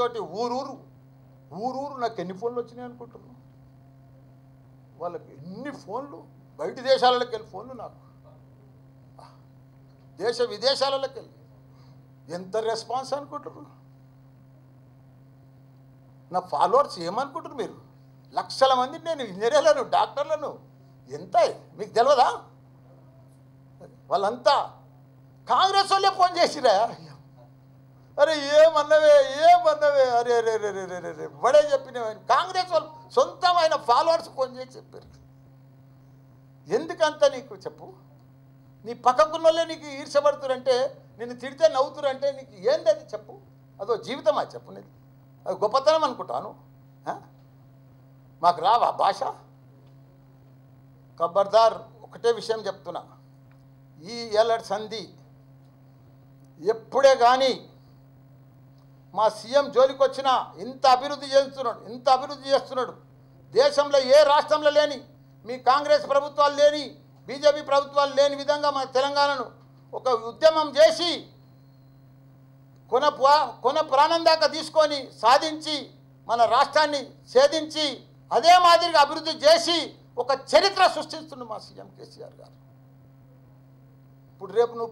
తోటి ఊరూరు ఊరూరు నాకు ఎన్ని ఫోన్లు వచ్చాయి అనుకుంటున్నాను వాళ్ళకి ఎన్ని ఫోన్లు బయట దేశాలకు వెళ్ళి ఫోన్లు నాకు దేశ విదేశాలకు వెళ్ళి ఎంత రెస్పాన్స్ అనుకుంటున్నాను నా ఫాలోవర్స్ ఏమనుకుంటున్నారు మీరు లక్షల మంది నేను ఇంజనీర్లను డాక్టర్లను ఎంత మీకు తెలియదా వాళ్ళంతా కాంగ్రెస్ వాళ్ళే ఫోన్ చేసిరా अरे ये मनवे अरे अरे अरे अरे अरे बड़े चप्पने कांग्रेस वाल सोंतम आयना फॉलोअर्स फोन एंत नीक नी पक्ककुन्नोल्ले नीकु ईर्ष्यपडुतुरंटे निन्नु तिडिते नव्वुतुरंटे नीकु एंदि अदि चेप्पु अदो जीवितमा चेप्पुने अदि गोप्पतनम अनुकुंटानु माकु रावा भाष खबरदार ओकटे विषयं चेप्तुन्ना ई एलर्ट संधि एप्पुडे गानी మా సీఎం జోలికి వచ్చినా ఇంత అభివృద్ధి చేస్తున్నాడు దేశంలో ఏ రాష్ట్రంలో లేని మీ కాంగ్రెస్ ప్రభుత్వాలు లేని బీజేపీ ప్రభుత్వాలు లేని విధంగా మా తెలంగాణను ఒక ఉద్యమం చేసి కొన ప్రాణం దాకా తీసుకొని సాధించి మన రాష్ట్రాన్ని చేదించి అదే మాదిరిగా అభివృద్ధి చేసి ఒక చరిత్ర సృష్టిస్తున్నారు మా సీఎం కేసీఆర్ గారు ఇప్పుడు రేపు